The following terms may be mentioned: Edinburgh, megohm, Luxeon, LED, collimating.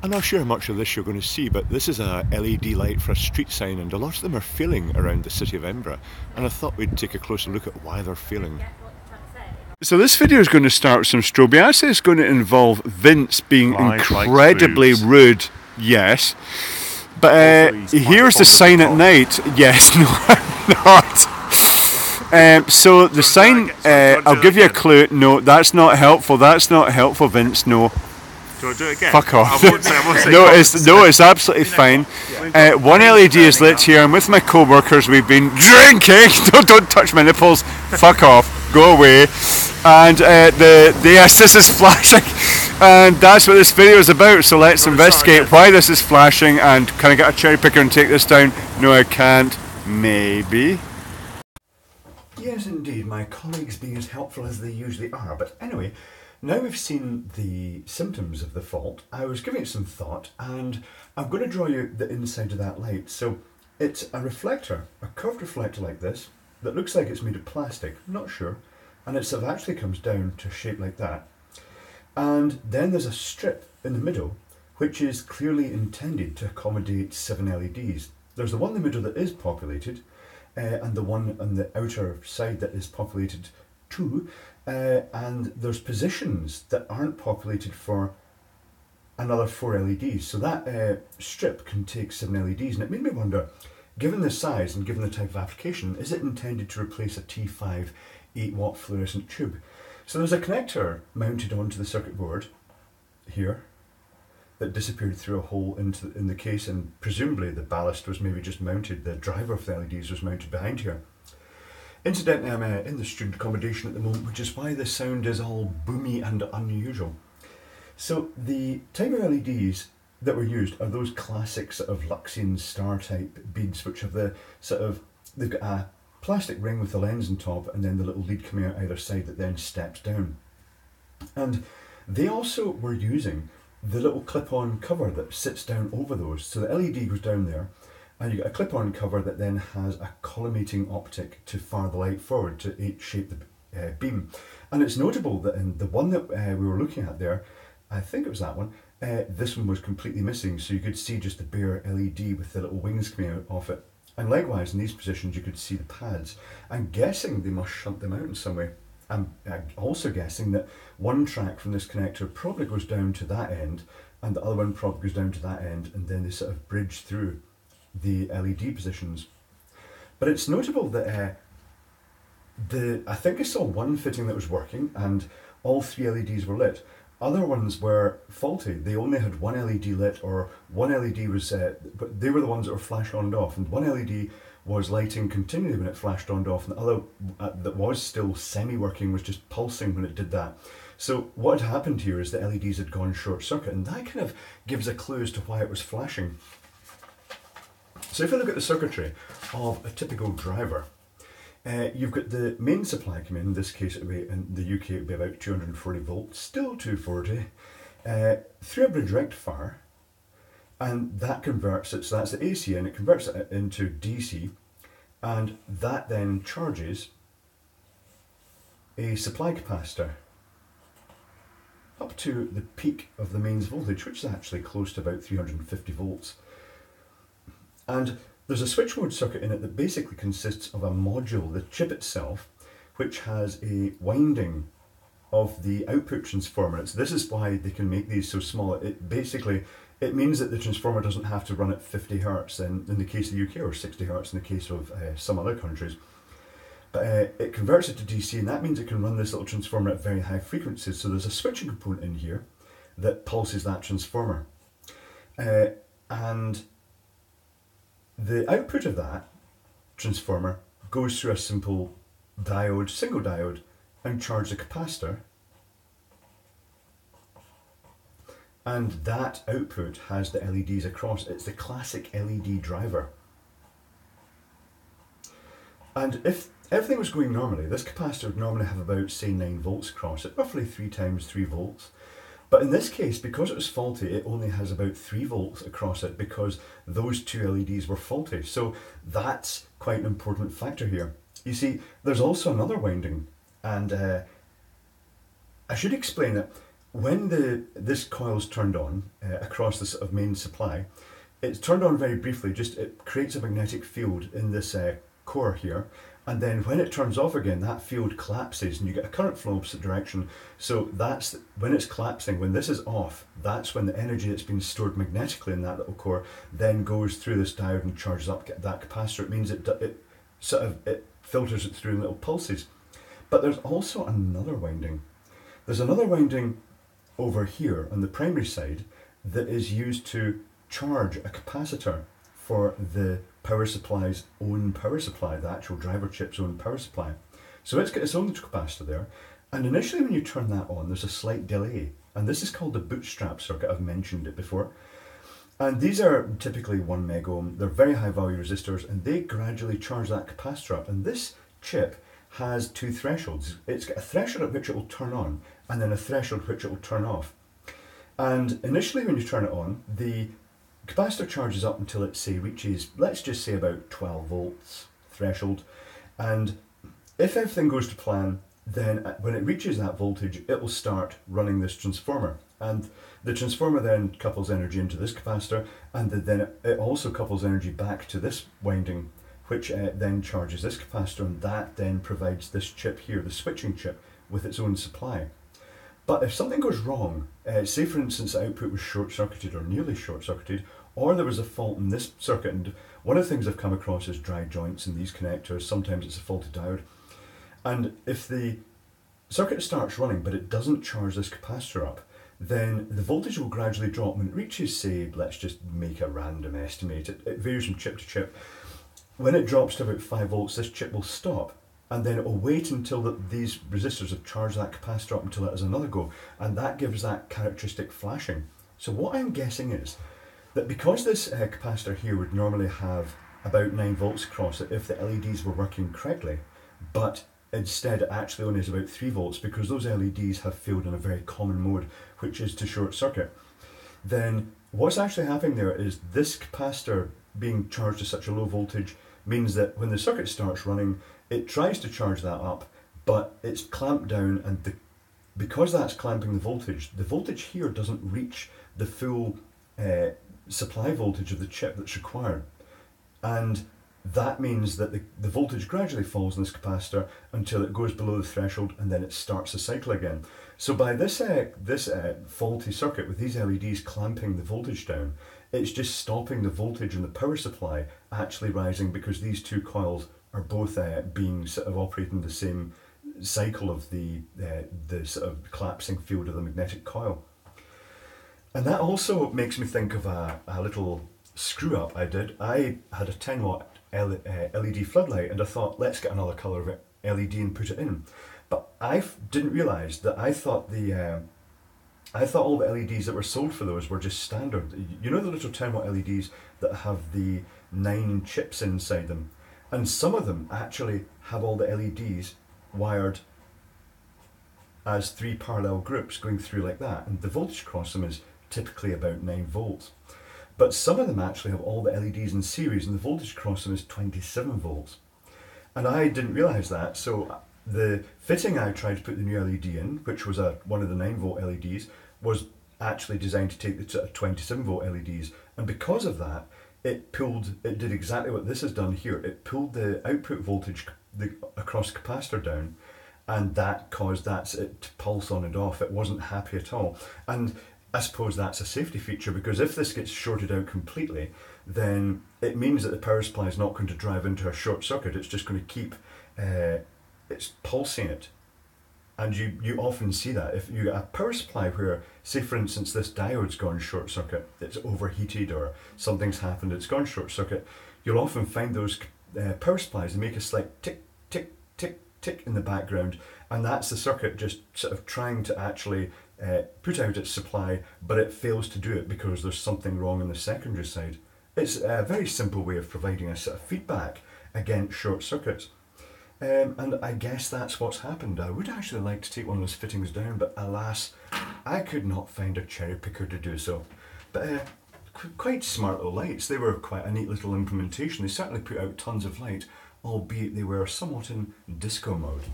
I'm not sure how much of this you're going to see, but this is a LED light for a street sign, and a lot of them are failing around the city of Edinburgh, and I thought we'd take a closer look at why they're failing. So this video is going to start some strobing. I say it's going to involve Vince being incredibly rude, yes, but here's the sign at night, yes, no I'm not. So the sign, I'll give you a clue, no, that's not helpful, Vince, no. Do I do it again? Fuck off. No, it's absolutely fine. One LED is lit here, and with my co-workers we've been drinking, don't touch my nipples, fuck off, go away. And the this is flashing, and that's what this video is about, so let's investigate why this is flashing, and can I get a cherry picker and take this down? No I can't, maybe. Yes, indeed, my colleagues being as helpful as they usually are. But anyway, now we've seen the symptoms of the fault, I was giving it some thought, and I'm going to draw you the inside of that light. So it's a reflector, a curved reflector like this, that looks like it's made of plastic, I'm not sure, and it sort of actually comes down to a shape like that. And then there's a strip in the middle, which is clearly intended to accommodate 7 LEDs. There's the one in the middle that is populated, and the one on the outer side that is populated too, and there's positions that aren't populated for another 4 LEDs. So that strip can take 7 LEDs, and it made me wonder, given the size and given the type of application, is it intended to replace a T5 8-watt fluorescent tube? So there's a connector mounted onto the circuit board here that disappeared through a hole in the case, and presumably the ballast was maybe just mounted, the driver of the LEDs was mounted behind here. Incidentally, I'm in the student accommodation at the moment, which is why the sound is all boomy and unusual. So the type of LEDs that were used are those classic sort of Luxeon star type beads, which have the sort of, they've got a plastic ring with the lens on top and then the little lead coming out either side that then steps down. And they also were using the little clip-on cover that sits down over those. So the LED goes down there, and you get a clip-on cover that then has a collimating optic to fire the light forward to shape the beam. And it's notable that in the one that we were looking at there, I think it was that one, this one was completely missing, so you could see just the bare LED with the little wings coming out of it. And likewise, in these positions, you could see the pads. I'm guessing they must shunt them out in some way. I'm also guessing that one track from this connector probably goes down to that end, and the other one probably goes down to that end, and then they sort of bridge through the LED positions. But it's notable that I think I saw one fitting that was working and all 3 LEDs were lit. Other ones were faulty. They only had one LED lit, or one LED was, but they were the ones that were flash on and off, and one LED was lighting continually when it flashed on and off, and the other that was still semi-working was just pulsing when it did that. So what had happened here is the LEDs had gone short circuit, and that kind of gives a clue as to why it was flashing. So if you look at the circuitry of a typical driver, you've got the main supply coming in this case, it would be, in the UK it would be about 240 volts, still 240, through a bridge rectifier, and that converts it, so that's the AC, and it converts it into DC, and that then charges a supply capacitor up to the peak of the mains voltage, which is actually close to about 350 volts. And there's a switch mode circuit in it that basically consists of a module, the chip itself, which has a winding of the output transformer. So this is why they can make these so small. It means that the transformer doesn't have to run at 50 hertz in the case of the UK, or 60 hertz in the case of some other countries. But it converts it to DC, and that means it can run this little transformer at very high frequencies. So there's a switching component in here that pulses that transformer. And the output of that transformer goes through a simple diode, single diode, and charges a capacitor. And that output has the LEDs across. It's the classic LED driver. And if everything was going normally, this capacitor would normally have about, say, 9 volts across it, roughly 3 times 3 volts. But in this case, because it was faulty, it only has about 3 volts across it because those 2 LEDs were faulty. So that's quite an important factor here. You see, there's also another winding, and I should explain that when this coil's turned on across the sort of main supply, it's turned on very briefly, just it creates a magnetic field in this core here, and then when it turns off again, that field collapses and you get a current flow opposite direction. So that's when it's collapsing, when this is off, that's when the energy that's been stored magnetically in that little core then goes through this diode and charges up that capacitor. It means it filters it through in little pulses. But there's also another winding. There's another winding over here on the primary side that is used to charge a capacitor for the power supply's own power supply, the actual driver chip's own power supply. So it's got its own capacitor there, and initially when you turn that on there's a slight delay, and this is called the bootstrap circuit. I've mentioned it before, and these are typically 1 megohm. They're very high value resistors, and they gradually charge that capacitor up, and this chip has two thresholds. It's got a threshold at which it will turn on, and then a threshold at which it will turn off. And initially when you turn it on, the capacitor charges up until it, say, reaches, let's just say, about 12 volts threshold, and if everything goes to plan, then when it reaches that voltage it will start running this transformer, and the transformer then couples energy into this capacitor, and then it also couples energy back to this winding, which then charges this capacitor, and that then provides this chip here, the switching chip, with its own supply. But if something goes wrong, say for instance the output was short-circuited or nearly short-circuited, or there was a fault in this circuit, and one of the things I've come across is dry joints in these connectors, sometimes it's a faulty diode, and if the circuit starts running but it doesn't charge this capacitor up, then the voltage will gradually drop. When it reaches, say, let's just make a random estimate, it varies from chip to chip, when it drops to about 5 volts this chip will stop, and then it will wait until these resistors have charged that capacitor up until it has another go, and that gives that characteristic flashing. So what I'm guessing is that because this capacitor here would normally have about 9 volts across it if the LEDs were working correctly, but instead it actually only is about 3 volts because those LEDs have failed in a very common mode, which is to short circuit, then what's actually happening there is this capacitor being charged to such a low voltage means that when the circuit starts running it tries to charge that up, but it's clamped down, and because that's clamping the voltage here doesn't reach the full supply voltage of the chip that's required, and that means that the voltage gradually falls in this capacitor until it goes below the threshold, and then it starts the cycle again. So by this faulty circuit with these LEDs clamping the voltage down, it's just stopping the voltage in the power supply actually rising, because these two coils are both being sort of operating the same cycle of the sort of collapsing field of the magnetic coil. And that also makes me think of a little screw up I did. I had a 10 watt LED floodlight, and I thought, let's get another colour of LED and put it in. But I didn't realise that I thought all the LEDs that were sold for those were just standard. You know the little 10 watt LEDs that have the 9 chips inside them? And some of them actually have all the LEDs wired as 3 parallel groups going through like that, and the voltage across them is typically about 9 volts. But some of them actually have all the LEDs in series, and the voltage across them is 27 volts. And I didn't realise that, so the fitting I tried to put the new LED in, which was one of the 9 volt LEDs, was actually designed to take the 27 volt LEDs, and because of that, it did exactly what this has done here. It pulled the output voltage across the capacitor down, and that caused it to pulse on and off. It wasn't happy at all. And I suppose that's a safety feature, because if this gets shorted out completely, then it means that the power supply is not going to drive into a short circuit. It's just going to keep it's pulsing it. And you often see that if you get a power supply where, say for instance, this diode's gone short circuit, it's overheated or something's happened, it's gone short circuit, you'll often find those power supplies, they make a slight tick, tick, tick, tick in the background, and that's the circuit just sort of trying to actually put out its supply, but it fails to do it because there's something wrong on the secondary side. It's a very simple way of providing a sort of feedback against short circuits. And I guess that's what's happened. I would actually like to take one of those fittings down, but alas, I could not find a cherry picker to do so. But quite smart little lights. They were quite a neat little implementation. They certainly put out tons of light, albeit they were somewhat in disco mode.